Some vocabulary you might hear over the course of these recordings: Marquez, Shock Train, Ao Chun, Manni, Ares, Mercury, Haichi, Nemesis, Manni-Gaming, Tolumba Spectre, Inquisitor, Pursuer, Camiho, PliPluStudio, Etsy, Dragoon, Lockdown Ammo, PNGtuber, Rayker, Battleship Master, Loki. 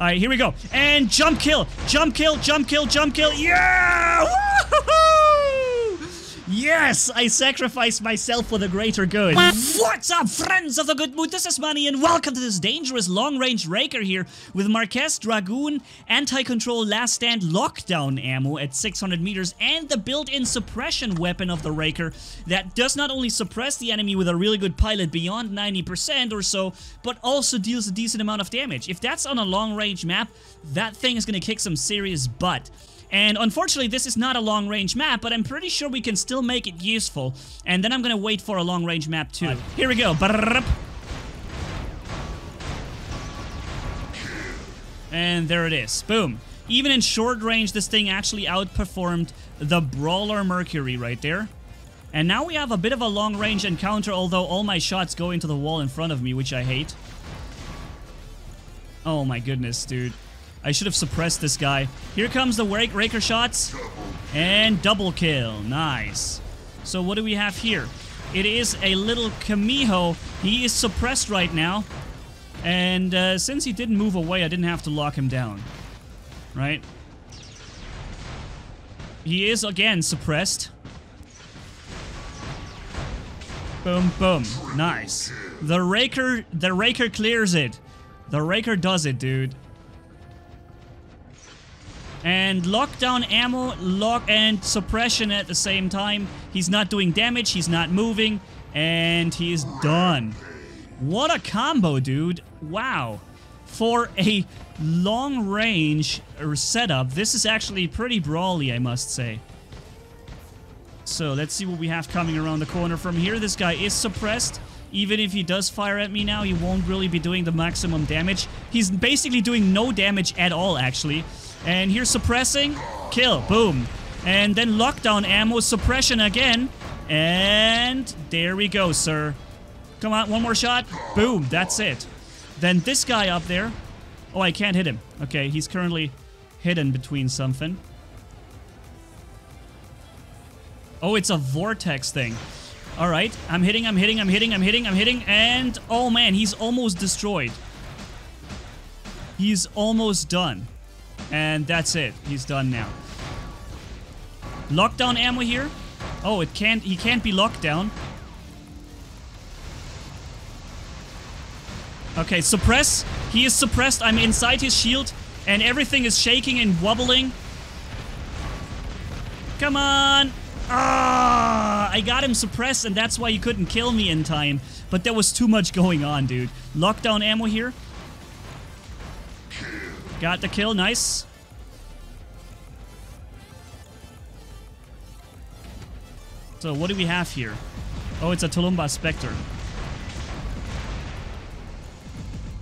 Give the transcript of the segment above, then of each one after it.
All right, here we go. And jump kill, jump kill, jump kill, jump kill. Yeah! Woo-hoo-hoo! Yes, I sacrificed myself for the greater good. What's up, friends of the good mood? This is Manni, and welcome to this dangerous long-range Rayker here with Marquez, Dragoon, anti-control, last stand, lockdown ammo at 600 meters, and the built-in suppression weapon of the Rayker that does not only suppress the enemy with a really good pilot beyond 90% or so, but also deals a decent amount of damage. If that's on a long-range map, that thing is gonna kick some serious butt. And unfortunately, this is not a long-range map, but I'm pretty sure we can still make it useful. And then I'm gonna wait for a long-range map too. Here we go. And there it is. Boom. Even in short range, this thing actually outperformed the Brawler Mercury right there. And now we have a bit of a long-range encounter, although all my shots go into the wall in front of me, which I hate. Oh my goodness, dude. I should have suppressed this guy. Here comes the Rayker shots. And double kill. Nice. So what do we have here? It is a little Camiho. He is suppressed right now. And since he didn't move away, I didn't have to lock him down. Right? He is, again, suppressed. Boom, boom. Nice. The Rayker clears it. The Rayker does it, dude. And lockdown ammo, lock and suppression at the same time. He's not doing damage, he's not moving, and he is done. What a combo, dude. Wow. For a long-range setup, this is actually pretty brawly, I must say. So let's see what we have coming around the corner from here. This guy is suppressed. Even if he does fire at me now, he won't really be doing the maximum damage. He's basically doing no damage at all, actually. And here's suppressing, kill, boom. And then lockdown ammo, suppression again. And there we go, sir. Come on, one more shot. Boom, that's it. Then this guy up there. Oh, I can't hit him. Okay, he's currently hidden between something. Oh, it's a vortex thing. All right, I'm hitting, and oh man, he's almost destroyed. He's almost done. And that's it. He's done now. Lockdown ammo here. Oh, it can't. He can't be locked down. Okay, suppress. He is suppressed. I'm inside his shield, and everything is shaking and wobbling. Come on. Ah! I got him suppressed, and that's why you couldn't kill me in time. But there was too much going on, dude. Lockdown ammo here. Got the kill, nice. So what do we have here? Oh, it's a Tolumba Spectre.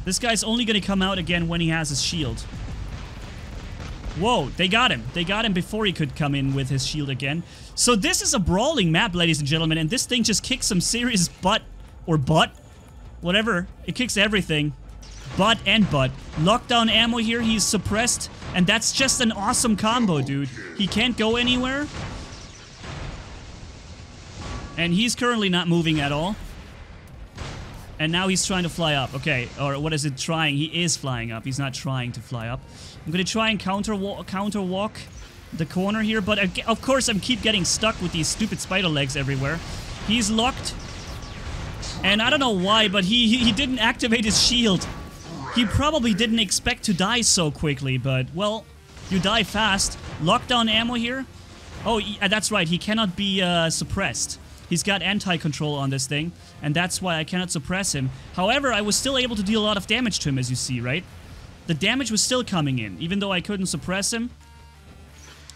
This guy's only gonna come out again when he has his shield. Whoa, they got him. They got him before he could come in with his shield again. So this is a brawling map, ladies and gentlemen, and this thing just kicks some serious butt. Or butt. Whatever. It kicks everything. Butt and butt. Lockdown ammo here, he's suppressed, and that's just an awesome combo, dude. He can't go anywhere. And he's currently not moving at all. And now he's trying to fly up. Okay, or what is it, trying? He is flying up. He's not trying to fly up. I'm gonna try and counter walk the corner here, but again, of course I keep getting stuck with these stupid spider legs everywhere. He's locked. And I don't know why, but he didn't activate his shield. He probably didn't expect to die so quickly, but, well, you die fast. Lockdown ammo here. Oh, that's right. He cannot be suppressed. He's got anti-control on this thing, and that's why I cannot suppress him. However, I was still able to deal a lot of damage to him, as you see, right? The damage was still coming in. Even though I couldn't suppress him,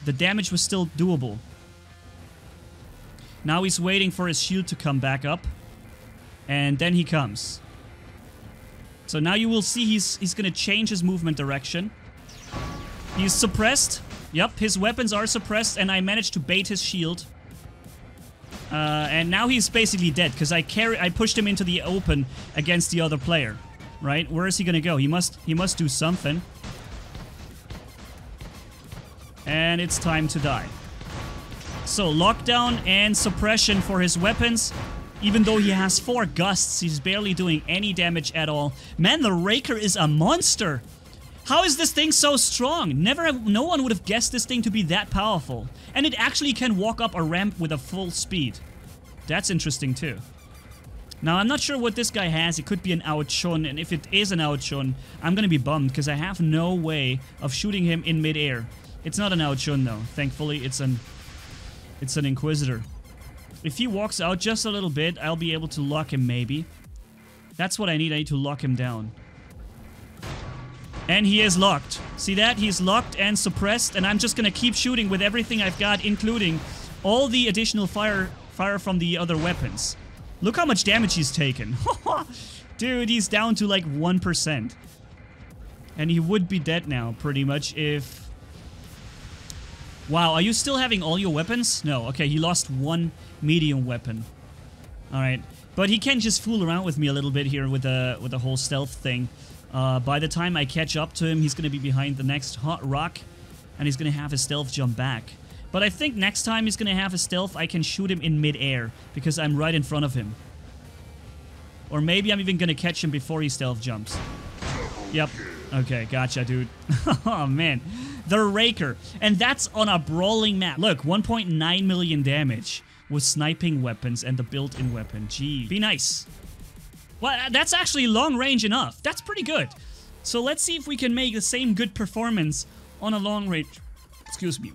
the damage was still doable. Now he's waiting for his shield to come back up, and then he comes. So now you will see he's gonna change his movement direction. He's suppressed. Yep, his weapons are suppressed, and I managed to bait his shield. And now he's basically dead, because I pushed him into the open against the other player. Right? Where is he gonna go? He must do something. And it's time to die. So lockdown and suppression for his weapons. Even though he has 4 gusts, he's barely doing any damage at all. Man, the Rayker is a monster! How is this thing so strong? No one would have guessed this thing to be that powerful. And it actually can walk up a ramp with a full speed. That's interesting too. Now, I'm not sure what this guy has. It could be an Ao Chun, and if it is an Ao Chun, I'm gonna be bummed because I have no way of shooting him in midair. It's not an Ao Chun though. Thankfully, it's an Inquisitor. If he walks out just a little bit, I'll be able to lock him maybe. That's what I need. I need to lock him down. And he is locked. See that? He's locked and suppressed, and I'm just gonna keep shooting with everything I've got, including all the additional fire from the other weapons. Look how much damage he's taken. Dude, he's down to like 1%. And he would be dead now, pretty much, if... Wow, are you still having all your weapons? No, okay, he lost one medium weapon. Alright, but he can just fool around with me a little bit here with the whole stealth thing. By the time I catch up to him, he's gonna be behind the next hot rock, and he's gonna have his stealth jump back. But I think next time he's gonna have a stealth, I can shoot him in mid-air, because I'm right in front of him. Or maybe I'm even gonna catch him before he stealth jumps. Yep. Okay, gotcha, dude. Oh, man. The Rayker. And that's on a brawling map. Look, 1.9 million damage with sniping weapons and the built-in weapon. Gee. Be nice. Well, that's actually long range enough. That's pretty good. So let's see if we can make the same good performance on a long range... Excuse me.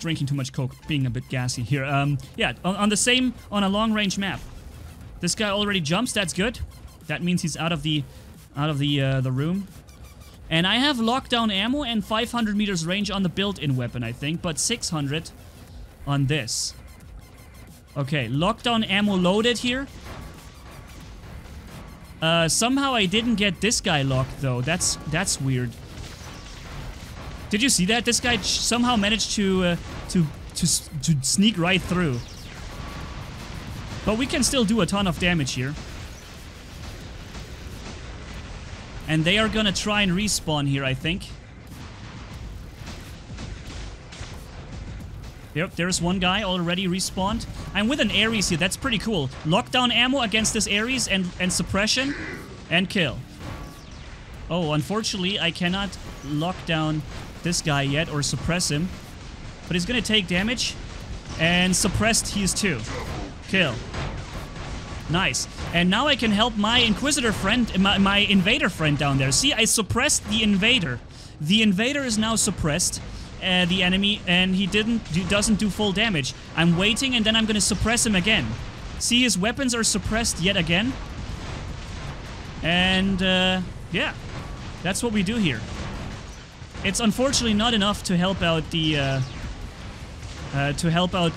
Drinking too much coke, being a bit gassy here. Yeah, on a long-range map. This guy already jumps. That's good. That means he's out of the room. And I have lockdown ammo and 500 meters range on the built-in weapon, I think, but 600 on this. Okay, lockdown ammo loaded here. Somehow I didn't get this guy locked though. That's weird. Did you see that? This guy somehow managed to sneak right through. But we can still do a ton of damage here. And they are gonna try and respawn here, I think. Yep, there's one guy already respawned. I'm with an Ares here, that's pretty cool. Lockdown ammo against this Ares and suppression and kill. Oh, unfortunately, I cannot lock down this guy yet, or suppress him. But he's gonna take damage, and suppressed he is too. Kill. Nice. And now I can help my Inquisitor friend, my Invader friend down there. See, I suppressed the Invader. The Invader is now suppressed, the enemy, and he doesn't do full damage. I'm waiting, and then I'm gonna suppress him again. See, his weapons are suppressed yet again. And, yeah. That's what we do here. It's unfortunately not enough to help out the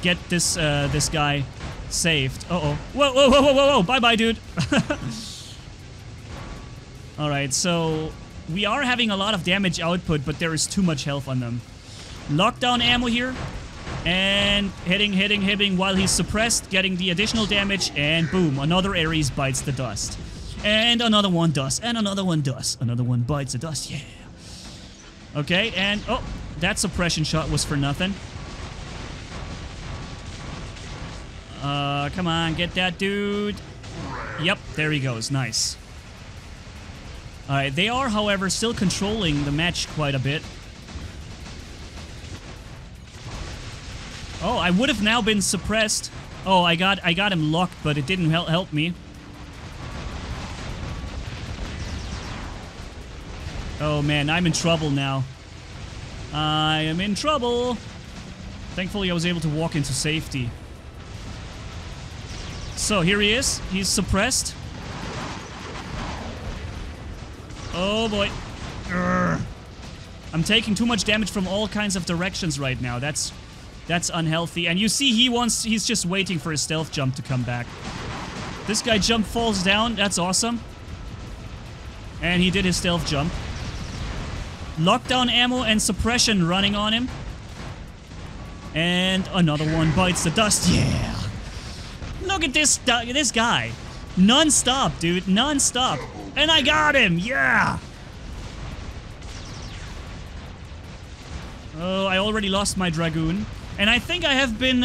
get this this guy saved. Uh-oh. Whoa. Bye-bye, dude. All right. So, we are having a lot of damage output, but there is too much health on them. Lockdown ammo here and hitting while he's suppressed, getting the additional damage, and boom, another Ares bites the dust. And another one does, and another one does. Another one bites the dust. Yeah. Okay, and... Oh, that suppression shot was for nothing. Come on, get that dude. Yep, there he goes. Nice. Alright, they are, however, still controlling the match quite a bit. Oh, I would have now been suppressed. Oh, I got him locked, but it didn't help me. Oh man, I'm in trouble now. I am in trouble. Thankfully, I was able to walk into safety. So here he is. He's suppressed. Oh boy. Urgh. I'm taking too much damage from all kinds of directions right now. That's unhealthy. And you see he's just waiting for his stealth jump to come back. This guy falls down. That's awesome. And he did his stealth jump. Lockdown ammo and suppression running on him. And another one bites the dust. Yeah! Look at this guy. Non-stop, dude. Non-stop. And I got him! Yeah! Oh, I already lost my Dragoon. And I think I have been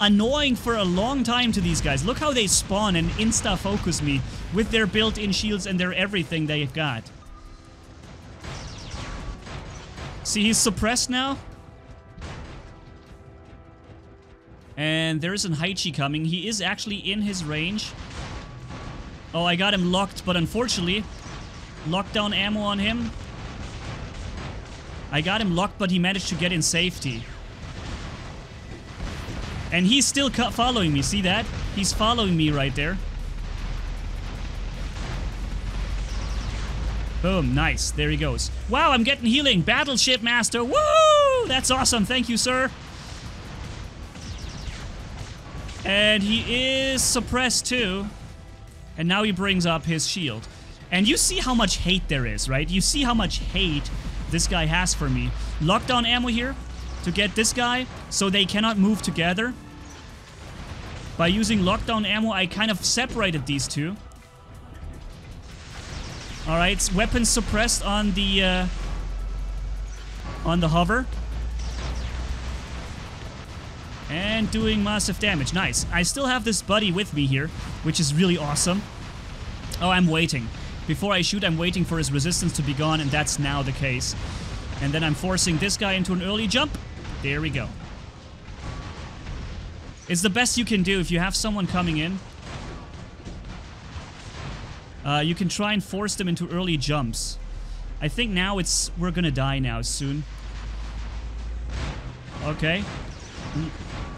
annoying for a long time to these guys. Look how they spawn and insta-focus me with their built-in shields and their everything they've got. See, he's suppressed now. And there is an Haichi coming. He is actually in his range. Oh, I got him locked, but unfortunately, lockdown ammo on him. I got him locked, but he managed to get in safety. And he's still following me, see that? He's following me right there. Boom, nice, there he goes. Wow, I'm getting healing, Battleship Master, woo! That's awesome, thank you, sir. And he is suppressed too. And now he brings up his shield. And you see how much hate there is, right? You see how much hate this guy has for me. Lockdown ammo here to get this guy so they cannot move together. By using lockdown ammo, I kind of separated these two. All right, weapons suppressed on the hover. And doing massive damage, nice. I still have this buddy with me here, which is really awesome. Oh, I'm waiting. Before I shoot, I'm waiting for his resistance to be gone, and that's now the case. And then I'm forcing this guy into an early jump. There we go. It's the best you can do if you have someone coming in. You can try and force them into early jumps. I think now it's... we're gonna die now soon. Okay.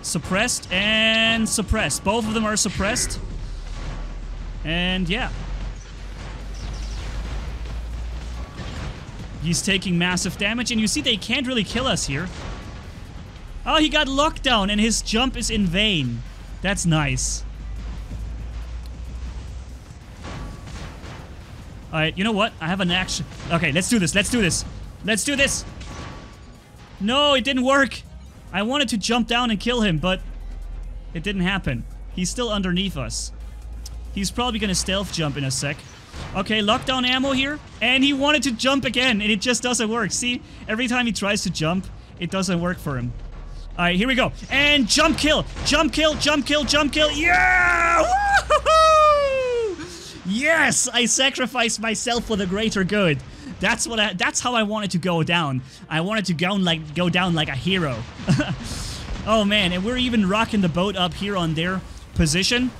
Suppressed and suppressed. Both of them are suppressed. And yeah. He's taking massive damage, and you see they can't really kill us here. Oh, he got locked down, and his jump is in vain. That's nice. Alright, you know what? I have an action. Okay, let's do this. Let's do this. Let's do this. No, it didn't work. I wanted to jump down and kill him, but it didn't happen. He's still underneath us. He's probably gonna stealth jump in a sec. Okay, lockdown ammo here. And he wanted to jump again, and it just doesn't work. See? Every time he tries to jump, it doesn't work for him. Alright, here we go. And jump kill! Jump kill! Jump kill! Jump kill! Yeah! Yes! I sacrificed myself for the greater good. That's what I, that's how I wanted to go down. I wanted to go down like a hero. Oh man, and we're even rocking the boat up here on their position.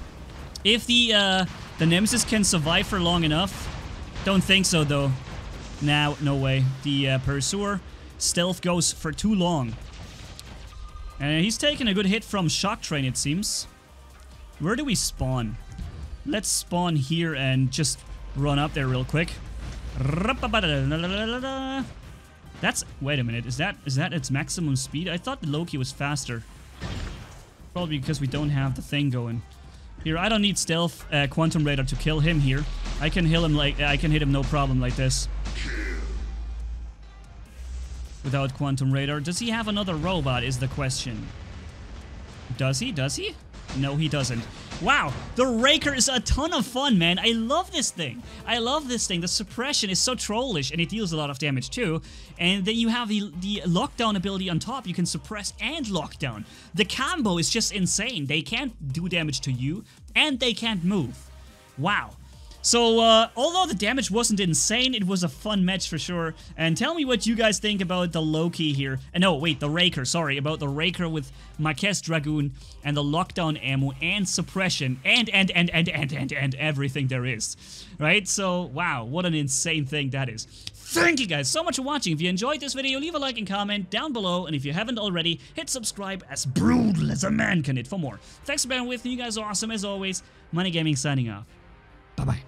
If the Nemesis can survive for long enough. Don't think so though. Nah, no way. The Pursuer stealth goes for too long. And he's taking a good hit from Shock Train, it seems. Where do we spawn? Let's spawn here and just run up there real quick. That's... wait a minute, is that its maximum speed? I thought the Loki was faster. Probably because we don't have the thing going. Here, I don't need stealth quantum radar to kill him here. I can heal him like... I can hit him no problem like this. Without quantum radar. Does he have another robot is the question. Does he? No, he doesn't. Wow, the Rayker is a ton of fun, man. I love this thing. I love this thing. The suppression is so trollish, and it deals a lot of damage too. And then you have the lockdown ability on top. You can suppress and lockdown. The combo is just insane. They can't do damage to you, and they can't move. Wow. So, although the damage wasn't insane, it was a fun match for sure. And tell me what you guys think about the Loki here. No, wait, the Rayker, sorry. About the Rayker with Marquez Dragoon and the lockdown ammo and suppression and everything there is. Right? So, wow, what an insane thing that is. Thank you guys so much for watching. If you enjoyed this video, leave a like and comment down below. And if you haven't already, hit subscribe as brutal as a man can hit for more. Thanks for being with me. You guys are awesome as always. Money Gaming signing off. Bye-bye.